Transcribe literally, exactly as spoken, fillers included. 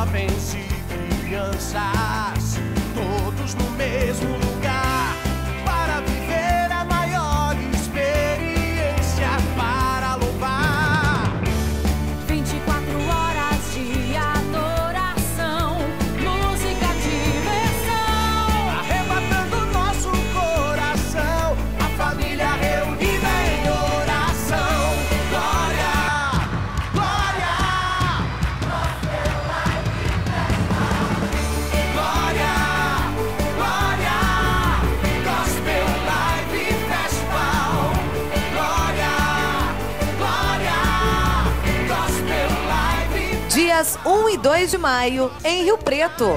jovens e crianças, todos no mesmo lugar, para viver a maior experiência, para louvar. vinte e quatro horas de adoração, música, diversão, arrebatando nosso coração, a família reunida em oração. Glória, glória. Dias um e dois de maio, em Rio Preto.